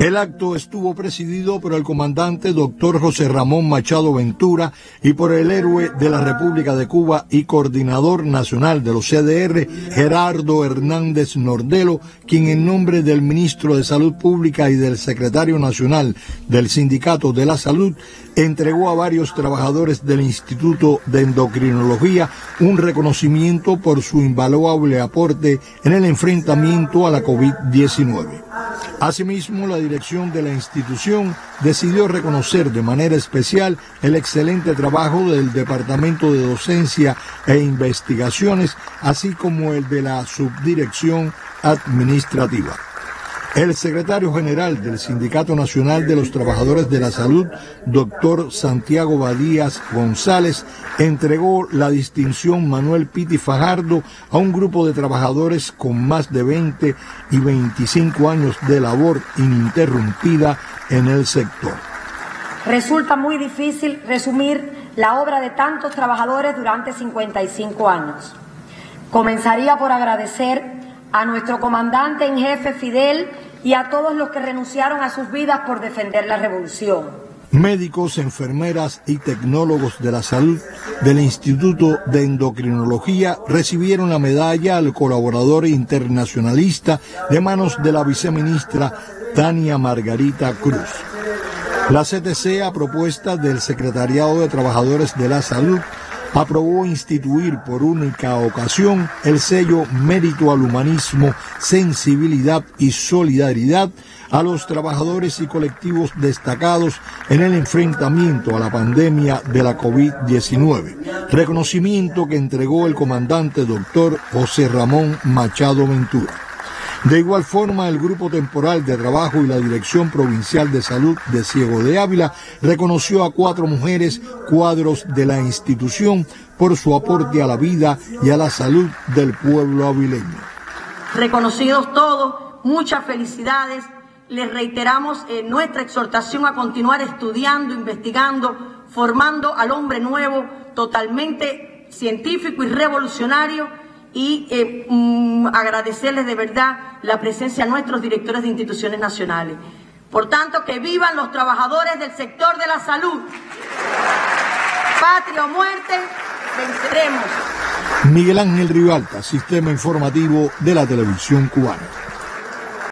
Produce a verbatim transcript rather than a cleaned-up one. El acto estuvo presidido por el comandante doctor José Ramón Machado Ventura y por el héroe de la República de Cuba y coordinador nacional de los C D R, Gerardo Hernández Nordelo, quien en nombre del ministro de Salud Pública y del secretario nacional del Sindicato de la Salud, entregó a varios trabajadores del Instituto de Endocrinología un reconocimiento por su invaluable aporte en el enfrentamiento a la COVID diecinueve. Asimismo, la dirección de la institución decidió reconocer de manera especial el excelente trabajo del Departamento de Docencia e Investigaciones, así como el de la Subdirección Administrativa. El secretario general del Sindicato Nacional de los Trabajadores de la Salud, doctor Santiago Badías González, entregó la distinción Manuel Piti Fajardo a un grupo de trabajadores con más de veinte y veinticinco años de labor ininterrumpida en el sector. Resulta muy difícil resumir la obra de tantos trabajadores durante cincuenta y cinco años. Comenzaría por agradecer a nuestro comandante en jefe Fidel y a todos los que renunciaron a sus vidas por defender la revolución. Médicos, enfermeras y tecnólogos de la salud del Instituto de Endocrinología recibieron la medalla al colaborador internacionalista de manos de la viceministra Tania Margarita Cruz. La C T C, a propuesta del Secretariado de Trabajadores de la Salud, aprobó instituir por única ocasión el sello Mérito al Humanismo, Sensibilidad y Solidaridad a los trabajadores y colectivos destacados en el enfrentamiento a la pandemia de la COVID diecinueve, reconocimiento que entregó el comandante doctor José Ramón Machado Ventura. De igual forma, el Grupo Temporal de Trabajo y la Dirección Provincial de Salud de Ciego de Ávila reconoció a cuatro mujeres cuadros de la institución por su aporte a la vida y a la salud del pueblo avileño. Reconocidos todos, muchas felicidades. Les reiteramos eh, nuestra exhortación a continuar estudiando, investigando, formando al hombre nuevo, totalmente científico y revolucionario, y eh, mmm, agradecerles de verdad la presencia a nuestros directores de instituciones nacionales. Por tanto, que vivan los trabajadores del sector de la salud. Patria o muerte, venceremos. Miguel Ángel Rivalta, Sistema Informativo de la Televisión Cubana.